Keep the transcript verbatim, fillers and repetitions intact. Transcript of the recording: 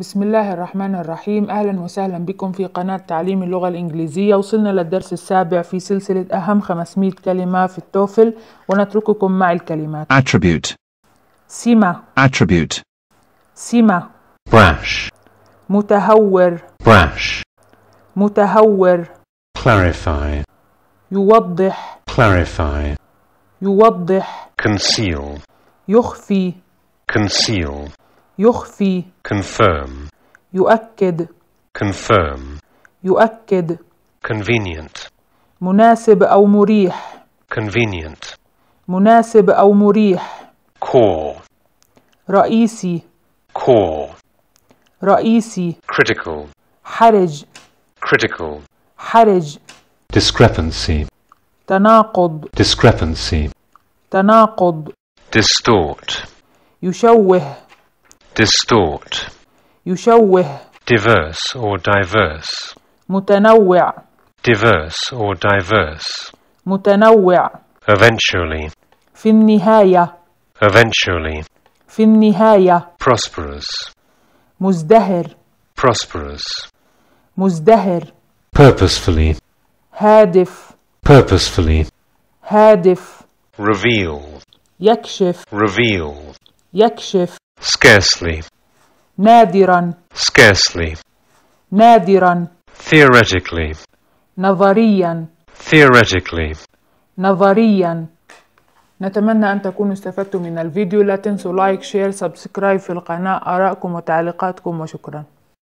بسم الله الرحمن الرحيم. أهلا وسهلا بكم في قناة تعليم اللغة الإنجليزية. وصلنا للدرس السابع في سلسلة أهم خمسمائة كلمة في التوفل، ونترككم مع الكلمات attribute سمة attribute سمة brash متهور brash متهور clarify يوضح clarify يوضح conceal يخفي conceal يخفي confirm يؤكد confirm يؤكد convenient مناسب أو مريح convenient مناسب أو مريح core رئيسي core رئيسي critical حرج critical حرج discrepancy تناقض discrepancy تناقض distort يشوه distort يشوه diverse or diverse متنوع diverse or diverse متنوع eventually في النهاية eventually في النهاية prosperous مزدهر prosperous مزدهر purposefully هادف purposefully هادف reveal يكشف reveal يكشف scarcely نادرا scarcely نادرا theoretically نظريا theoretically نظريا. نتمنى أن تكونوا استفدتم من الفيديو. لا تنسوا لايك شير سبسكرايب في القناة. آراءكم وتعليقاتكم وشكرا.